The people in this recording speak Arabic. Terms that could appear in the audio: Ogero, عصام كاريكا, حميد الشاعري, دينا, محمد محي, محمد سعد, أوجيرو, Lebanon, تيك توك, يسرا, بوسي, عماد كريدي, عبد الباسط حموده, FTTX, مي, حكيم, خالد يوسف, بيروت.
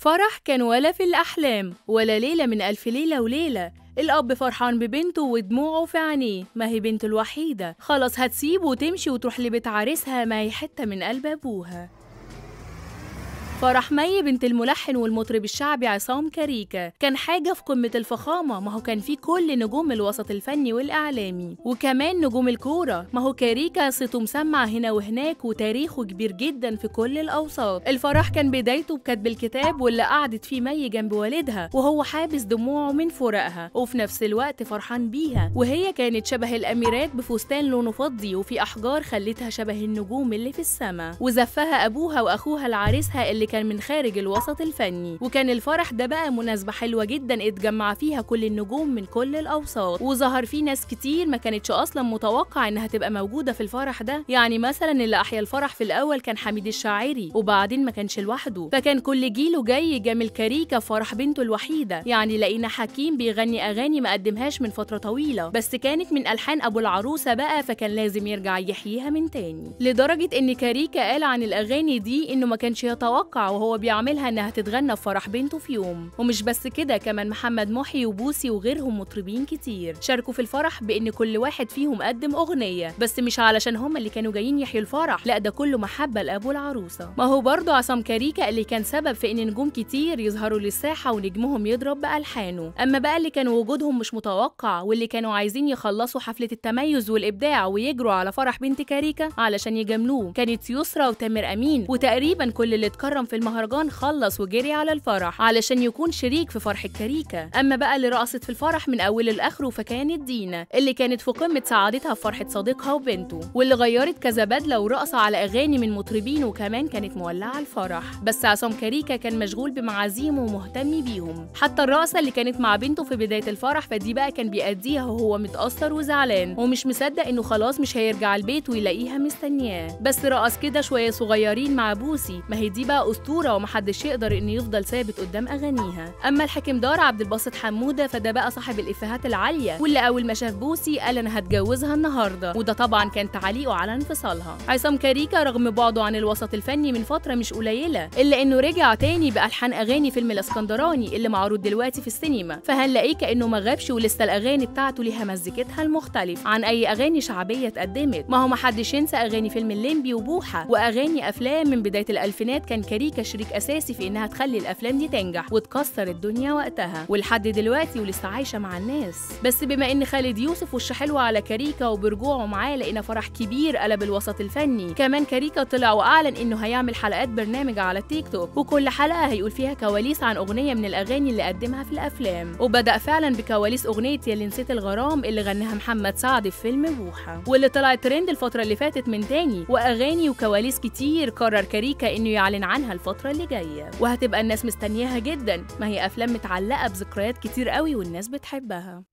فرح كان ولا في الأحلام ولا ليلة من ألف ليلة وليلة. الأب فرحان ببنته ودموعه في عينيه، ما هي بنته الوحيدة، خلاص هتسيبه وتمشي وتروح لبيت عريسها، ما هي حتة من قلب أبوها. فرح مي بنت الملحن والمطرب الشعبي عصام كاريكا كان حاجة في قمة الفخامة، ما هو كان فيه كل نجوم الوسط الفني والإعلامي وكمان نجوم الكورة، ما هو كاريكا صيته مسمع هنا وهناك وتاريخه كبير جدا في كل الأوساط. الفرح كان بدايته بكتب الكتاب واللي قعدت فيه مي جنب والدها وهو حابس دموعه من فراقها وفي نفس الوقت فرحان بيها، وهي كانت شبه الأميرات بفستان لونه فضي وفي أحجار خلتها شبه النجوم اللي في السماء، وزفها أبوها وأخوها لعريسها اللي كان من خارج الوسط الفني. وكان الفرح ده بقى مناسبة حلوة جدا اتجمع فيها كل النجوم من كل الأوساط، وظهر فيه ناس كتير ما كانتش أصلا متوقع إنها تبقى موجودة في الفرح ده. يعني مثلا اللي أحيا الفرح في الأول كان حميد الشاعري، وبعدين ما كانش لوحده، فكان كل جيله جاي جمل كاريكا فرح بنته الوحيدة. يعني لقينا حكيم بيغني أغاني ما قدمهاش من فترة طويلة، بس كانت من ألحان أبو العروسة بقى، فكان لازم يرجع يحييها من تاني، لدرجة إن كاريكا قال عن الأغاني دي إنه ما كانش يتوقع وهو بيعملها انها تتغنى في فرح بنته في يوم. ومش بس كده، كمان محمد محي وبوسي وغيرهم مطربين كتير شاركوا في الفرح، بان كل واحد فيهم قدم اغنيه، بس مش علشان هم اللي كانوا جايين يحيوا الفرح، لا ده كله محبه لابو العروسه. ما هو برضه عصام كاريكا اللي كان سبب في ان نجوم كتير يظهروا للساحه ونجمهم يضرب بألحانه. اما بقى اللي كان وجودهم مش متوقع واللي كانوا عايزين يخلصوا حفله التميز والابداع ويجروا على فرح بنت كاريكا علشان يجاملوه كانت يسرا وتامر امين، وتقريبا كل اللي اتكرم في المهرجان خلص وجري على الفرح علشان يكون شريك في فرح كاريكا. اما بقى اللي رقصت في الفرح من اوله لاخره فكانت دينا اللي كانت في قمه سعادتها في فرحه صديقها وبنته، واللي غيرت كذا بدله ورقصه على اغاني من مطربين، وكمان كانت مولعه الفرح. بس عصام كاريكا كان مشغول بمعازيمه ومهتم بيهم، حتى الرقصه اللي كانت مع بنته في بدايه الفرح فدي بقى كان بيأديها وهو متأثر وزعلان ومش مصدق انه خلاص مش هيرجع البيت ويلاقيها مستنياه، بس رقص كده شويه صغيرين مع بوسي، ما هي دي بقى أسطورة ومحدش يقدر إنه يفضل ثابت قدام أغانيها. أما الحكمدار عبد الباسط حموده فده بقى صاحب الإفيهات العالية، واللي أول ما شاف بوسي قال أنا هتجوزها النهارده، وده طبعًا كان تعليقه على انفصالها. عصام كاريكا رغم بعده عن الوسط الفني من فترة مش قليلة، إلا إنه رجع تاني بألحان أغاني فيلم الإسكندراني اللي معروض دلوقتي في السينما، فهنلاقيه كأنه ما غابش ولسه الأغاني بتاعته ليها مزيكتها المختلف عن أي أغاني شعبية اتقدمت. ما هو محدش ينسى أغاني فيلم الليمبي وبوحة وأغاني أفلام من بداية الألفينات، كان كاريكا شريك أساسي في إنها تخلي الأفلام دي تنجح وتكسر الدنيا وقتها، ولحد دلوقتي ولسه عايشة مع الناس. بس بما إن خالد يوسف وش حلو على كاريكا وبرجوعه معاه لقينا فرح كبير قلب الوسط الفني. كمان كاريكا طلع وأعلن إنه هيعمل حلقات برنامج على التيك توك، وكل حلقة هيقول فيها كواليس عن أغنية من الأغاني اللي قدمها في الأفلام، وبدأ فعلا بكواليس أغنية يا اللي نسيت الغرام اللي غناها محمد سعد في فيلم بوحة، واللي طلعت ترند الفترة اللي فاتت من تاني، وأغاني وكواليس كتير قرر كاريكا إنه يعلن عنها الفترة اللي جاية، وهتبقى الناس مستنياها جدا، ما هي أفلام متعلقة بذكريات كتير قوي والناس بتحبها.